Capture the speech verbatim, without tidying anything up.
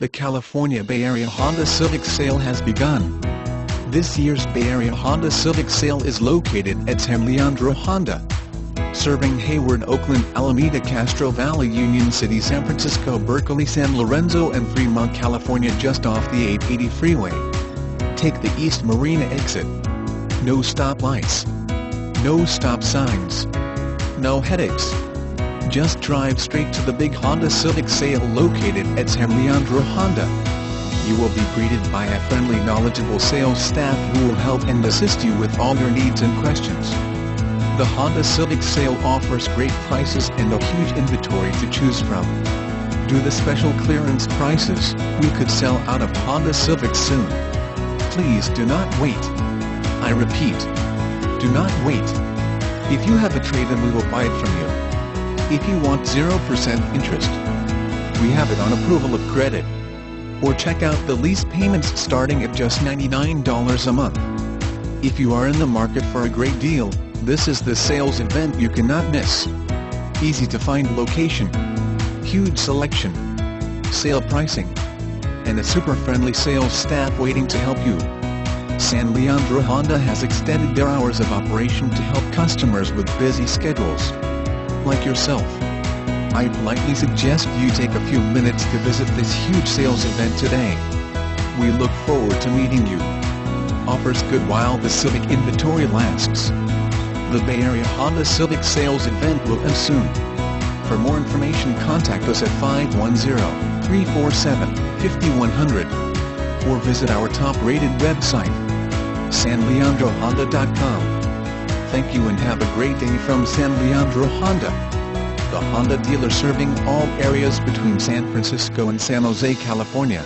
The California Bay Area Honda Civic sale has begun. This year's Bay Area Honda Civic sale is located at San Leandro Honda, serving Hayward, Oakland, Alameda, Castro Valley, Union City, San Francisco, Berkeley, San Lorenzo and Fremont, California, just off the eight eighty freeway. Take the East Marina exit. No stoplights. No stop signs. No headaches. Just drive straight to the big Honda Civic sale located at San Leandro Honda. You will be greeted by a friendly, knowledgeable sales staff who will help and assist you with all your needs and questions. The Honda Civic sale offers great prices and a huge inventory to choose from. Due to special clearance prices, we could sell out of Honda Civics soon. Please do not wait. I repeat, do not wait. If you have a trade-in, we will buy it from you. If you want zero percent interest, we have it on approval of credit. Or check out the lease payments starting at just ninety-nine dollars a month. If you are in the market for a great deal, this is the sales event you cannot miss. Easy to find location, huge selection, sale pricing, and a super friendly sales staff waiting to help you. San Leandro Honda has extended their hours of operation to help customers with busy schedules like yourself. I politely suggest you take a few minutes to visit this huge sales event today. We look forward to meeting you. Offers good while the Civic inventory lasts. The Bay Area Honda Civic sales event will end soon. For more information, contact us at five one zero, three four seven, five one zero zero or visit our top-rated website, san leandro honda dot com. Thank you and have a great day from San Leandro Honda, the Honda dealer serving all areas between San Francisco and San Jose, California.